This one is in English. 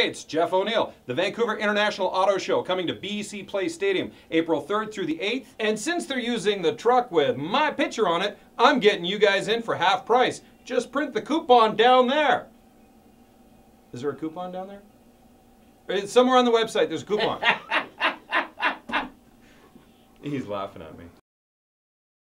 Hey, it's Jeff O'Neill. The Vancouver International Auto Show coming to BC Place Stadium April 3rd through the 8th. And since they're using the truck with my picture on it, I'm getting you guys in for half price. Just print the coupon down there. Is there a coupon down there? It's somewhere on the website. There's a coupon. He's laughing at me.